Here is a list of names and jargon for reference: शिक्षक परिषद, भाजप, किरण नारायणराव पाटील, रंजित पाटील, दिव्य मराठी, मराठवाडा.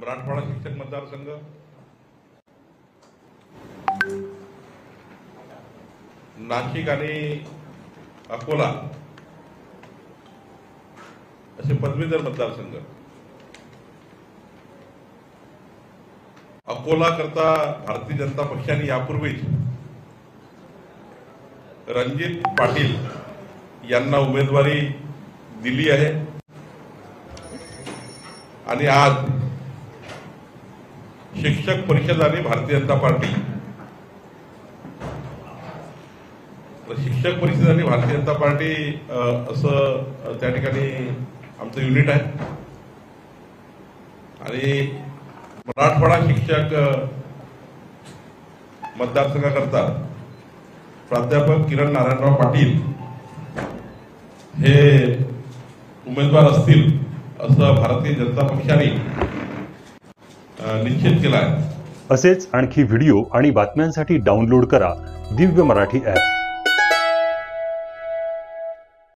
मराठवाड़ा शिक्षक मतदारसंघ, नाशिक आणि अकोला असे पदवीधर मतदारसंघ। अकोला करता भारतीय जनता पक्षाने यापूर्वीच रंजित पाटील यांना उमेदवारी दिली आहे आणि आज शिक्षक परिषद आणि भारतीय जनता पार्टी, शिक्षक परिषद आणि भारतीय जनता पार्टी असं त्या ठिकाणी आमचं युनिट आहे आणि मराठवाडा शिक्षक मतदारसंघाकरता प्राध्यापक किरण नारायणराव पाटील हे उमेदवार असतील असं भारतीय जनता पक्षाने निश्चित केलं आहे। असेच आणखी व्हिडिओ आणि बातम्यांसाठी डाउनलोड करा दिव्य मराठी ॲप।